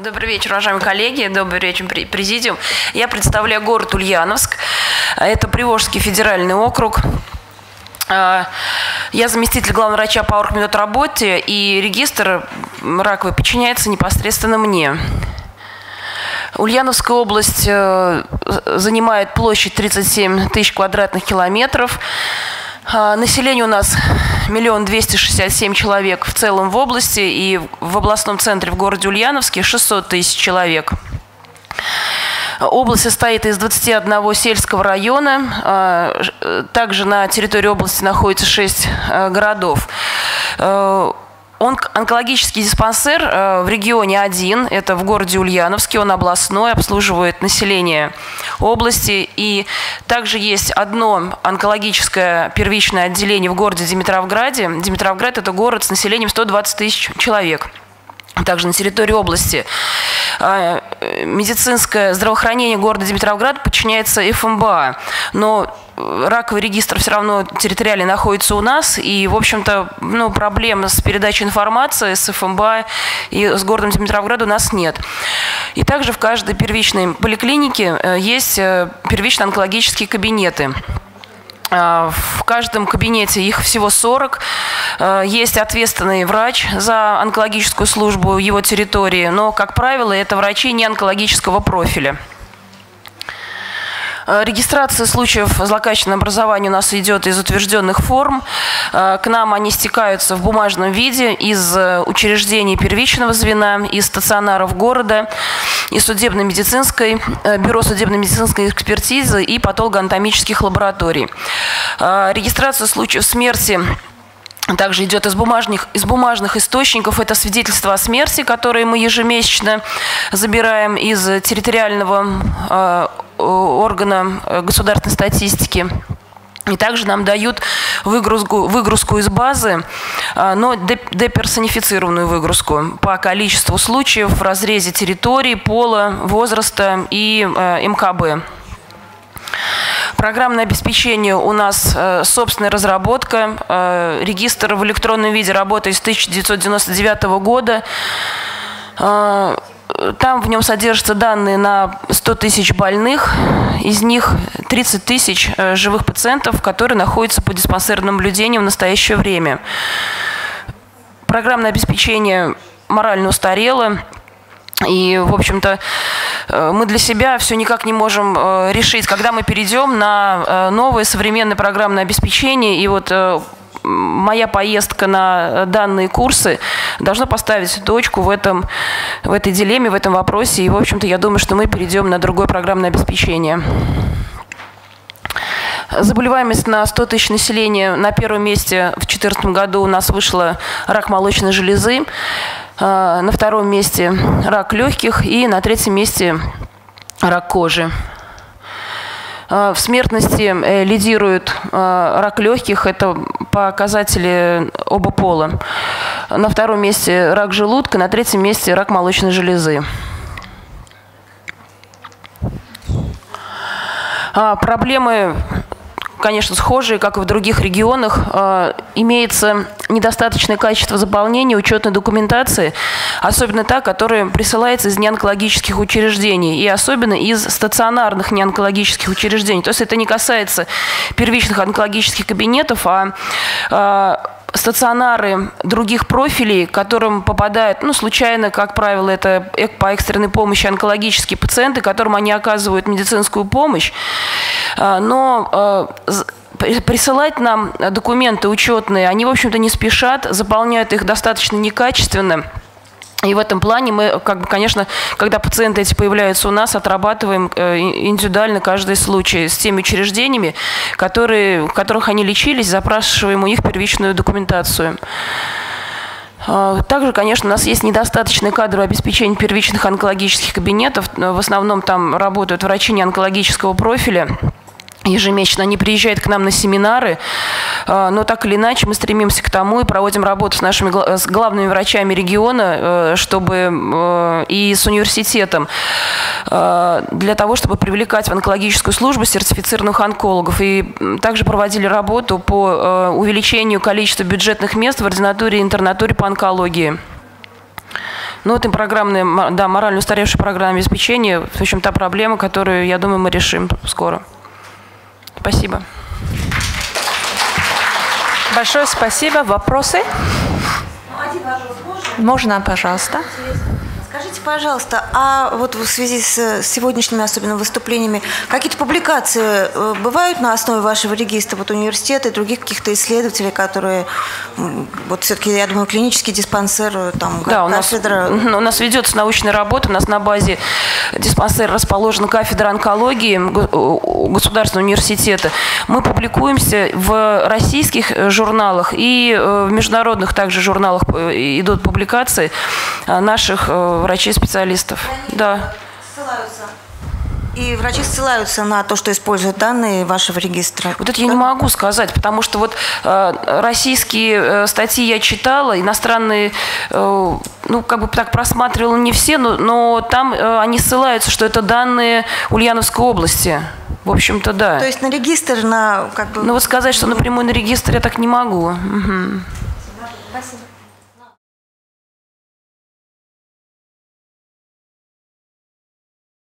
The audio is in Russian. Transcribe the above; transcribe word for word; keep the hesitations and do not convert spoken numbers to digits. Добрый вечер, уважаемые коллеги, добрый вечер, президиум. Я представляю город Ульяновск, это Приволжский федеральный округ. Я заместитель главного врача по оргмедотработе, и регистр раковой подчиняется непосредственно мне. Ульяновская область занимает площадь тридцать семь тысяч квадратных километров. Население у нас один миллион двести шестьдесят семь тысяч человек в целом в области, и в областном центре в городе Ульяновске шестьсот тысяч человек. Область состоит из двадцати одного сельского района. Также на территории области находится шесть городов. Онкологический диспансер в регионе один, это в городе Ульяновске, он областной, обслуживает население области. И также есть одно онкологическое первичное отделение в городе Димитровграде. Димитровград – это город с населением сто двадцать тысяч человек. Также на территории области медицинское здравоохранение города Димитровград подчиняется эф эм бэ а, но раковый регистр все равно территориально находится у нас, и, в общем-то, ну, проблем с передачей информации с эф эм бэ а и с городом Димитровград у нас нет. И также в каждой первичной поликлинике есть первично-онкологические кабинеты. В каждом кабинете их всего сорок. Есть ответственный врач за онкологическую службу его территории, но, как правило, это врачи не онкологического профиля. Регистрация случаев злокачественного образования у нас идет из утвержденных форм. К нам они стекаются в бумажном виде из учреждений первичного звена, из стационаров города, из судебно-медицинской, бюро судебно-медицинской экспертизы и патологоанатомических лабораторий. Регистрация случаев смерти также идет из бумажных, из бумажных источников. Это свидетельства о смерти, которые мы ежемесячно забираем из территориального органа государственной статистики. И также нам дают выгрузку, выгрузку из базы, но деперсонифицированную выгрузку по количеству случаев в разрезе территории, пола, возраста и эм ка бэ. Программное обеспечение у нас собственная разработка. Регистр в электронном виде работает с тысяча девятьсот девяносто девятого года. Там в нем содержатся данные на сто тысяч больных, из них тридцать тысяч живых пациентов, которые находятся под диспансерным наблюдением в настоящее время. Программное обеспечение морально устарело, и, в общем-то, мы для себя все никак не можем решить, когда мы перейдем на новое современное программное обеспечение. И вот моя поездка на данные курсы должна поставить точку в, этом, в этой дилемме, в этом вопросе. И, в общем-то, я думаю, что мы перейдем на другое программное обеспечение. Заболеваемость на сто тысяч населения на первом месте в две тысячи четырнадцатом году у нас вышла рак молочной железы, на втором месте рак легких и на третьем месте рак кожи. В смертности лидирует рак легких, это показатели оба пола. На втором месте рак желудка, на третьем месте рак молочной железы. Проблемы, конечно, схожие, как и в других регионах. Имеется недостаточное качество заполнения учетной документации, особенно та, которая присылается из неонкологических учреждений и особенно из стационарных неонкологических учреждений. То есть это не касается первичных онкологических кабинетов, а э, стационары других профилей, к которым попадают, ну, случайно, как правило, это по экстренной помощи онкологические пациенты, которым они оказывают медицинскую помощь. Э, но э, присылать нам документы учетные, они, в общем-то, не спешат, заполняют их достаточно некачественно. И в этом плане мы, как бы, конечно, когда пациенты эти появляются у нас, отрабатываем индивидуально каждый случай с теми учреждениями, которые, в которых они лечились, запрашиваем у них первичную документацию. Также, конечно, у нас есть недостаточное кадровое обеспечение первичных онкологических кабинетов. В основном там работают врачи неонкологического профиля. Ежемесячно они приезжают к нам на семинары, но так или иначе мы стремимся к тому и проводим работу с нашими с главными врачами региона, чтобы и с университетом, для того, чтобы привлекать в онкологическую службу сертифицированных онкологов. И также проводили работу по увеличению количества бюджетных мест в ординатуре и интернатуре по онкологии. Ну, это программное, да, морально устаревшее программное обеспечение, в общем, та проблема, которую, я думаю, мы решим скоро. Спасибо. Большое спасибо. Вопросы? Можно, пожалуйста. Скажите, пожалуйста, а вот в связи с сегодняшними особенно выступлениями, какие-то публикации бывают на основе вашего регистра, вот университета и других каких-то исследователей, которые, вот все-таки, я думаю, клинический диспансер, там, да, кафедра? У нас, у нас ведется научная работа, у нас на базе диспансера расположена кафедра онкологии Государственного университета. Мы публикуемся в российских журналах и в международных также журналах идут публикации наших врачей-специалистов. Да. Ссылаются. И врачи ссылаются на то, что используют данные вашего регистра? Вот это я не могу сказать, потому что вот э, российские э, статьи я читала, иностранные, э, ну, как бы так просматривала не все, но, но там э, они ссылаются, что это данные Ульяновской области. В общем-то, да. То есть на регистр, на как бы... Ну, вот сказать, что напрямую на регистр я так не могу. Угу. Спасибо.